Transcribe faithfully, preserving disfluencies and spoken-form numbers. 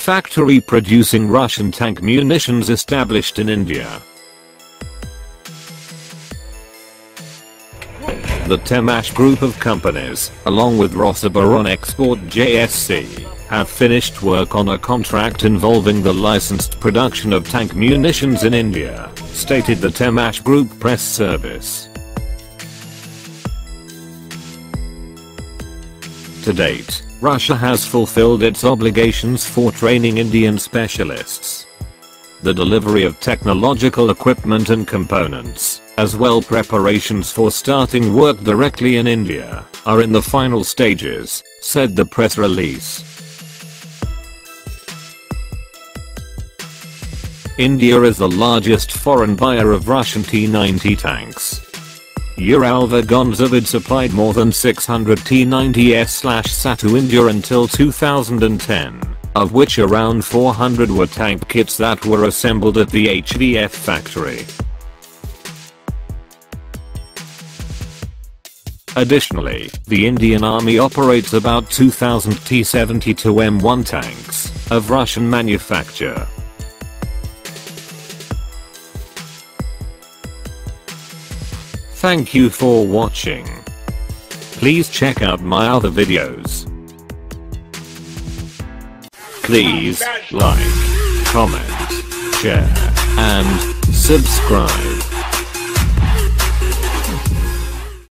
factory producing Russian tank munitions established in India. The Tehmash Group of companies, along with Rosoboronexport J S C, have finished work on a contract involving the licensed production of tank munitions in India, stated the Tehmash Group press service. To date, Russia has fulfilled its obligations for training Indian specialists. The delivery of technological equipment and components, as well preparations for starting work directly in India, are in the final stages, said the press release. India is the largest foreign buyer of Russian T ninety tanks. Uralvagonzavod supplied more than six hundred T ninety S slash S A to India until two thousand ten, of which around four hundred were tank kits that were assembled at the H V F factory. Additionally, the Indian Army operates about two thousand T seventy-two M one tanks, of Russian manufacture. Thank you for watching. Please check out my other videos. Please like, comment, share, and subscribe.